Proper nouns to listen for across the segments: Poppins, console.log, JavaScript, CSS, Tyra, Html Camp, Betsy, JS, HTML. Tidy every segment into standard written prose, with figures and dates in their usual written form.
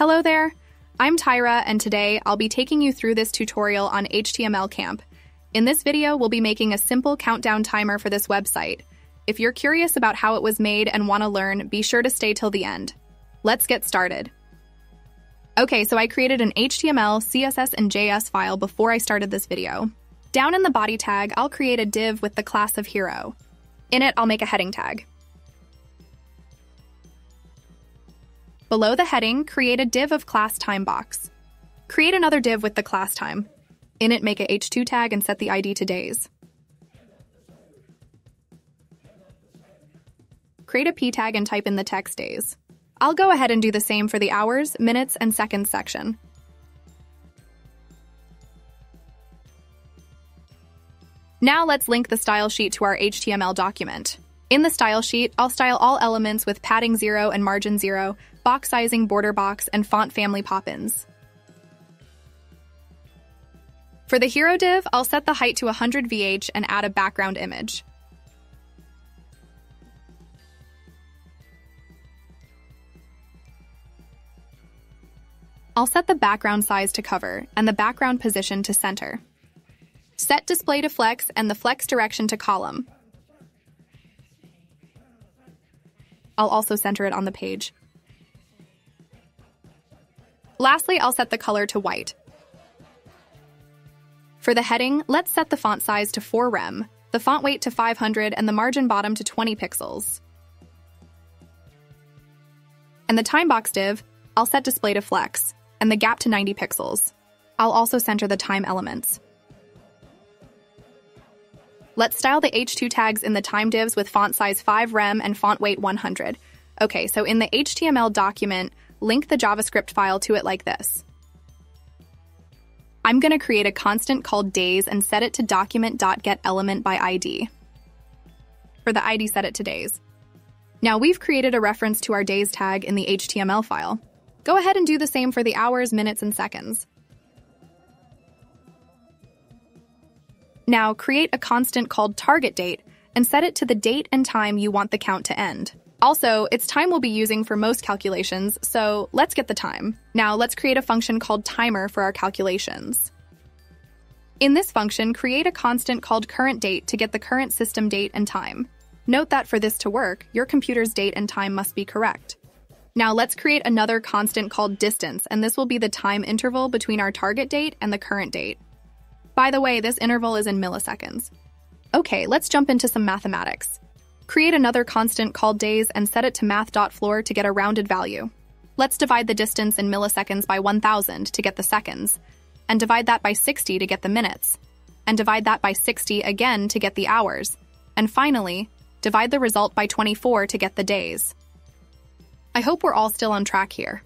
Hello there, I'm Tyra, and today I'll be taking you through this tutorial on HTML Camp. In this video, we'll be making a simple countdown timer for this website. If you're curious about how it was made and want to learn, be sure to stay till the end. Let's get started. Okay, so I created an HTML, CSS, and JS file before I started this video. Down in the body tag, I'll create a div with the class of hero. In it, I'll make a heading tag. Below the heading, create a div of class time box. Create another div with the class time. In it, make a h2 tag and set the ID to days. Create a p tag and type in the text days. I'll go ahead and do the same for the hours, minutes, and seconds section. Now let's link the style sheet to our HTML document. In the style sheet, I'll style all elements with padding 0 and margin 0, box sizing, border box, and font family Poppins. For the hero div, I'll set the height to 100 VH and add a background image. I'll set the background size to cover and the background position to center. Set display to flex and the flex direction to column. I'll also center it on the page. Lastly, I'll set the color to white. For the heading, let's set the font size to 4 rem, the font weight to 500, and the margin bottom to 20 pixels. And the time box div, I'll set display to flex, and the gap to 90 pixels. I'll also center the time elements. Let's style the h2 tags in the time divs with font size 5 rem and font weight 100. Okay, so in the HTML document, link the JavaScript file to it like this. I'm going to create a constant called days and set it to document.getElementById. For the ID, set it to days. Now we've created a reference to our days tag in the HTML file. Go ahead and do the same for the hours, minutes, and seconds. Now create a constant called target date and set it to the date and time you want the count to end. Also, it's time we'll be using for most calculations, so let's get the time. Now let's create a function called timer for our calculations. In this function, create a constant called current date to get the current system date and time. Note that for this to work, your computer's date and time must be correct. Now let's create another constant called distance, and this will be the time interval between our target date and the current date. By the way, this interval is in milliseconds. Okay, let's jump into some mathematics. Create another constant called days and set it to math.floor to get a rounded value. Let's divide the distance in milliseconds by 1,000 to get the seconds, and divide that by 60 to get the minutes, and divide that by 60 again to get the hours, and finally, divide the result by 24 to get the days. I hope we're all still on track here.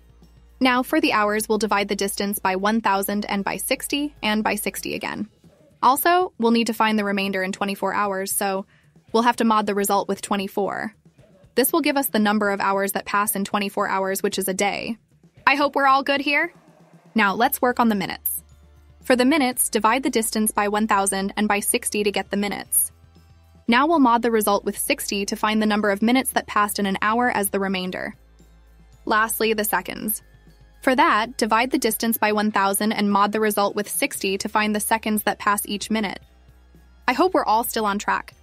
Now for the hours, we'll divide the distance by 1,000 and by 60 and by 60 again. Also, we'll need to find the remainder in 24 hours, so we'll have to mod the result with 24. This will give us the number of hours that pass in 24 hours, which is a day. I hope we're all good here. Now let's work on the minutes. For the minutes, divide the distance by 1,000 and by 60 to get the minutes. Now we'll mod the result with 60 to find the number of minutes that passed in an hour as the remainder. Lastly, the seconds. For that, divide the distance by 1,000 and mod the result with 60 to find the seconds that pass each minute. I hope we're all still on track.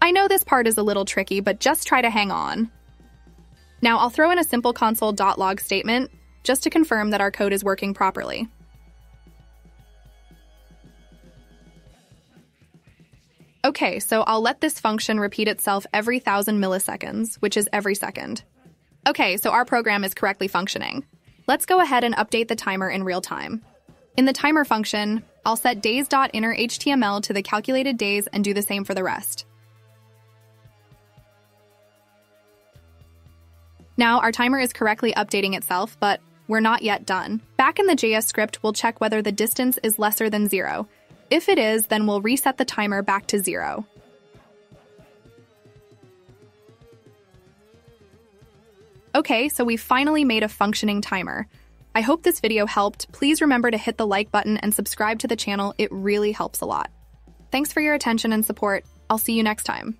I know this part is a little tricky, but just try to hang on. Now I'll throw in a simple console.log statement just to confirm that our code is working properly. Okay, so I'll let this function repeat itself every 1,000 milliseconds, which is every second. Okay, so our program is correctly functioning. Let's go ahead and update the timer in real time. In the timer function, I'll set days.innerHTML to the calculated days and do the same for the rest. Now our timer is correctly updating itself, but we're not yet done. Back in the JS script, we'll check whether the distance is lesser than 0. If it is, then we'll reset the timer back to 0. Okay, so we've finally made a functioning timer. I hope this video helped. Please remember to hit the like button and subscribe to the channel. It really helps a lot. Thanks for your attention and support. I'll see you next time.